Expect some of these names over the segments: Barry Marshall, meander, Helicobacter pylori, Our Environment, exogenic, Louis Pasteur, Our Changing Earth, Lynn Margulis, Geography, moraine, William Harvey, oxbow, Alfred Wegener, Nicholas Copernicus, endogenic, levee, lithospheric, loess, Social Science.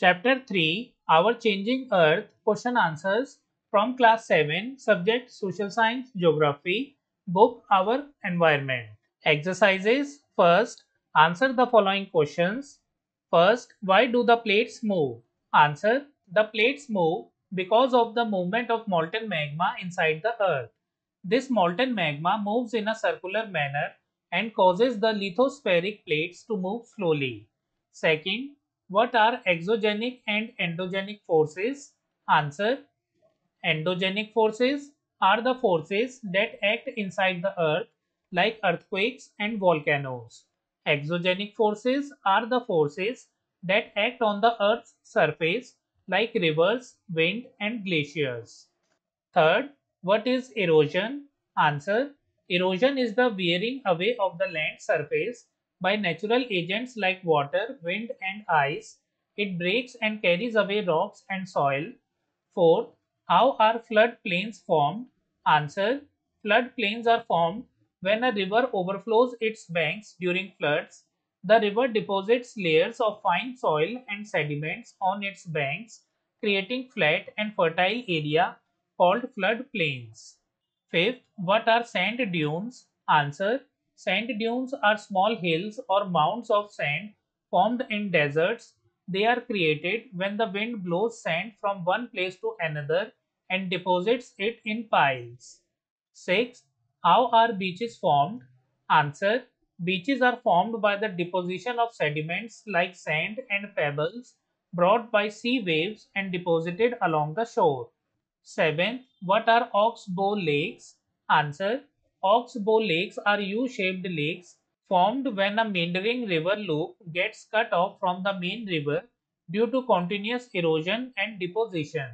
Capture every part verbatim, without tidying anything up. Chapter three, Our Changing Earth, Question Answers from Class seven, Subject Social Science, Geography, Book Our Environment. Exercises. First, answer the following questions. First, why do the plates move? Answer, the plates move because of the movement of molten magma inside the earth. This molten magma moves in a circular manner and causes the lithospheric plates to move slowly. Second, what are exogenic and endogenic forces? Answer, endogenic forces are the forces that act inside the earth, like earthquakes and volcanoes. Exogenic forces are the forces that act on the earth's surface, like rivers, wind, and glaciers. Third, what is erosion? Answer, erosion is the wearing away of the land surface by natural agents like water, wind, and ice. It breaks and carries away rocks and soil. Fourth, how are floodplains formed? Answer, floodplains are formed when a river overflows its banks during floods. The river deposits layers of fine soil and sediments on its banks, creating flat and fertile area called floodplains. Fifth, what are sand dunes? Answer, sand dunes are small hills or mounds of sand formed in deserts. They are created when the wind blows sand from one place to another and deposits it in piles. Sixth, how are beaches formed? Answer, beaches are formed by the deposition of sediments like sand and pebbles brought by sea waves and deposited along the shore. Seventh, what are oxbow lakes? Answer, oxbow lakes are U-shaped lakes formed when a meandering river loop gets cut off from the main river due to continuous erosion and deposition.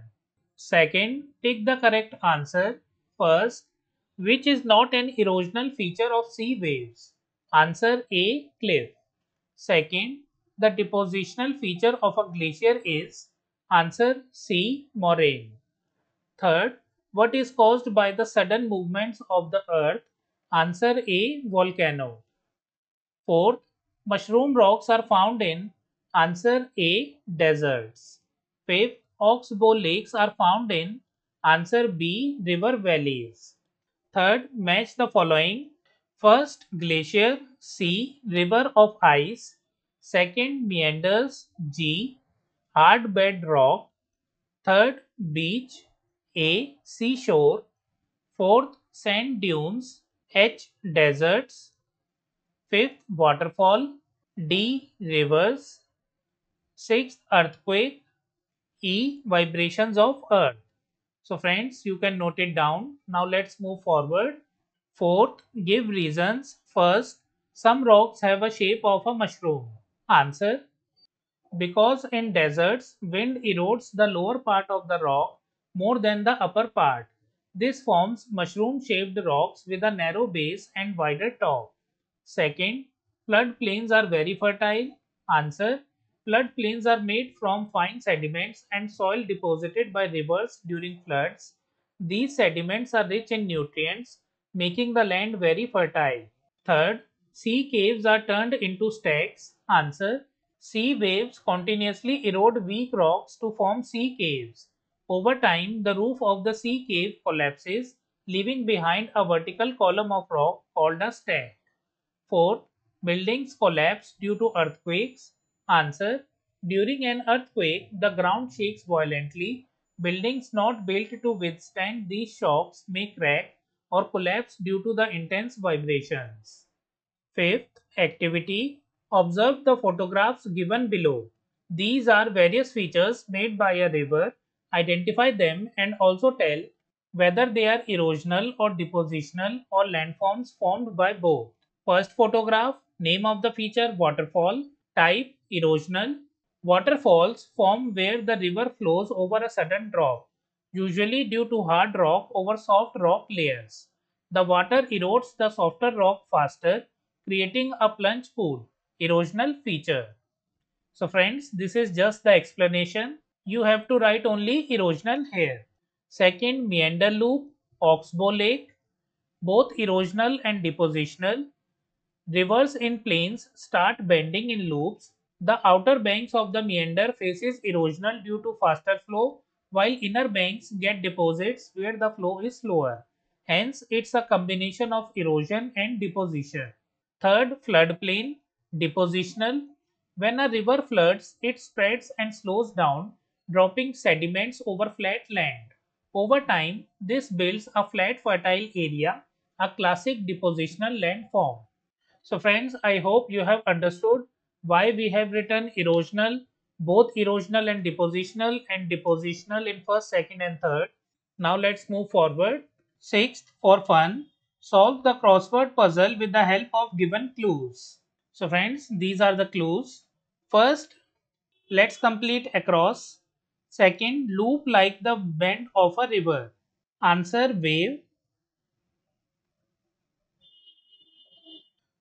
Second, take the correct answer. First, which is not an erosional feature of sea waves? Answer A, cliff. Second, the depositional feature of a glacier is? Answer C, moraine. Third, what is caused by the sudden movements of the earth? Answer A, volcano. Fourth, mushroom rocks are found in? Answer A, deserts. Fifth, oxbow lakes are found in? Answer B, river valleys. Third, match the following. First, glacier, C, river of ice. Second, meanders, G, hard bed rock. Third, beach, A, seashore. Fourth, sand dunes, H, deserts. Fifth, waterfall, D, rivers. Sixth, earthquake, E, vibrations of earth. So friends, you can note it down. Now let's move forward. Fourth, give reasons. First, some rocks have a shape of a mushroom. Answer, because in deserts, wind erodes the lower part of the rock more than the upper part. This forms mushroom-shaped rocks with a narrow base and wider top. Second, floodplains are very fertile. Answer, floodplains are made from fine sediments and soil deposited by rivers during floods. These sediments are rich in nutrients, making the land very fertile. Third, sea caves are turned into stacks. Answer, sea waves continuously erode weak rocks to form sea caves. Over time, the roof of the sea cave collapses, leaving behind a vertical column of rock called a stack. Fourth, buildings collapse due to earthquakes. Answer, during an earthquake, the ground shakes violently. Buildings not built to withstand these shocks may crack or collapse due to the intense vibrations. Fifth, activity. Observe the photographs given below. These are various features made by a river. Identify them and also tell whether they are erosional or depositional or landforms formed by both. First photograph, name of the feature waterfall, type erosional. Waterfalls form where the river flows over a sudden drop, usually due to hard rock over soft rock layers. The water erodes the softer rock faster, creating a plunge pool, erosional feature. So friends, this is just the explanation. You have to write only erosional here. Second, meander loop, oxbow lake, both erosional and depositional. Rivers in plains start bending in loops. The outer banks of the meander faces erosion due to faster flow, while inner banks get deposits where the flow is slower. Hence, it's a combination of erosion and deposition. Third, floodplain, depositional. When a river floods, it spreads and slows down, dropping sediments over flat land. Over time, this builds a flat fertile area, a classic depositional landform. So friends, I hope you have understood why we have written erosional, both erosional and depositional, and depositional in first, second and third. Now let's move forward. Sixth, for fun, solve the crossword puzzle with the help of given clues. So friends, these are the clues. First, let's complete across. Second, loop like the bend of a river. Answer, wave.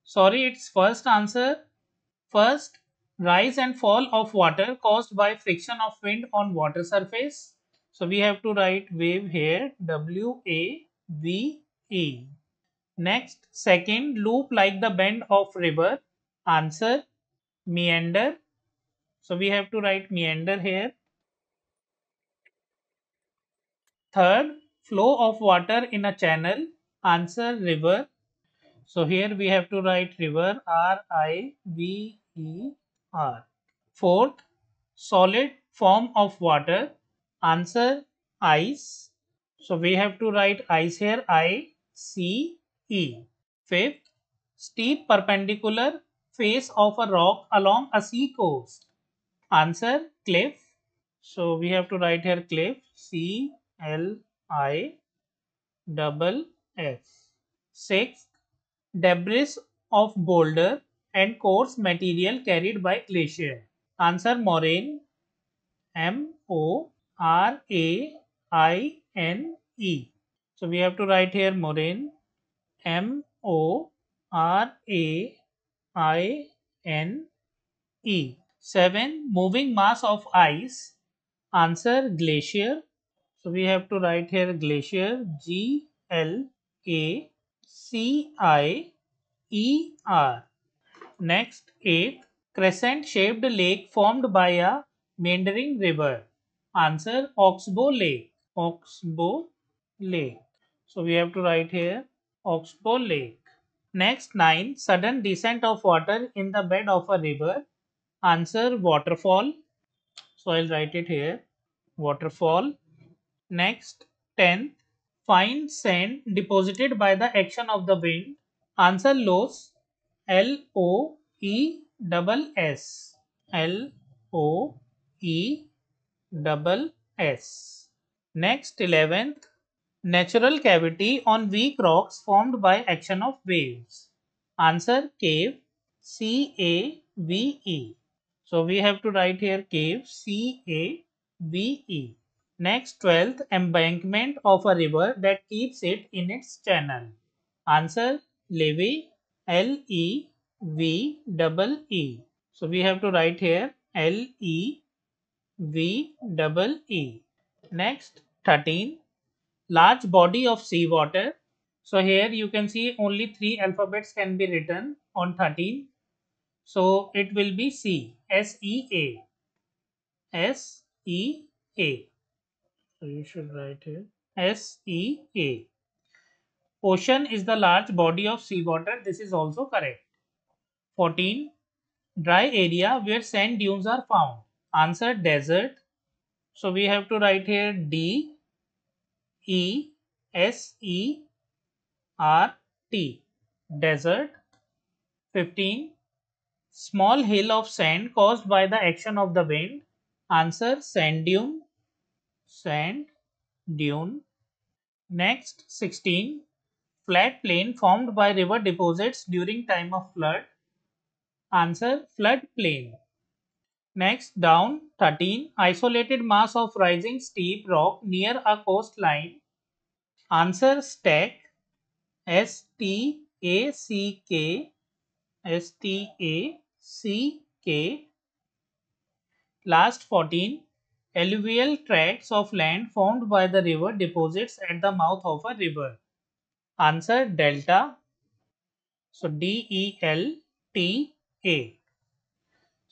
Sorry, it's first answer. First, rise and fall of water caused by friction of wind on water surface. So we have to write wave here, W A V E. Next, second, loop like the bend of river. Answer, meander. So we have to write meander here. Third, flow of water in a channel. Answer, river. So here we have to write river, R I V E R. Fourth, solid form of water. Answer, ice. So we have to write ice here, I C E. Fifth, steep perpendicular face of a rock along a sea coast. Answer, cliff. So we have to write here cliff, C L I F F. Sixth, debris of boulder and coarse material carried by glacier. Answer, moraine, M O R A I N E. So we have to write here moraine, M O R A I N E. Seven, moving mass of ice. Answer, glacier. So we have to write here glacier, G L A C I E R. Next, eighth, crescent-shaped lake formed by a meandering river. Answer, oxbow lake. Oxbow lake. So we have to write here oxbow lake. Next, nine, sudden descent of water in the bed of a river. Answer, waterfall. So I'll write it here, waterfall. Next, tenth, fine sand deposited by the action of the wind. Answer, loess. L O E S S. L O E S S. Next, eleventh, natural cavity on weak rocks formed by action of waves. Answer, cave, C A V E. So we have to write here cave, C A V E. Next, twelfth, embankment of a river that keeps it in its channel. Answer, levee, L E V E E. So we have to write here L E V E E. Next, thirteen, large body of seawater. So here you can see only three alphabets can be written on thirteen. So it will be C, S E A. S E A. So you should write here S E A. Ocean is the large body of seawater. This is also correct. fourteen. Dry area where sand dunes are found. Answer, desert. So we have to write here D E S E R T. Desert. fifteen. Small hill of sand caused by the action of the wind. Answer, sand dune. Sand dune. Next, sixteen. Flat plain formed by river deposits during time of flood. Answer, flood plain. Next, down. thirteen. Isolated mass of rising steep rock near a coastline. Answer, stack. S T A C K. S T A C K. Last, fourteen. Alluvial tracts of land formed by the river deposits at the mouth of a river. Answer, delta. So D E L T A.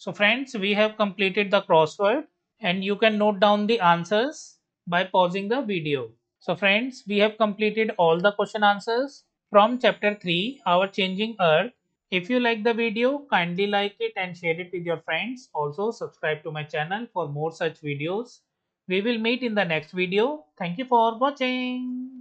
So friends, we have completed the crossword and you can note down the answers by pausing the video. So friends, we have completed all the question answers from chapter three, Our Changing Earth. If you like the video, kindly like it and share it with your friends. Also subscribe to my channel for more such videos. We will meet in the next video. Thank you for watching.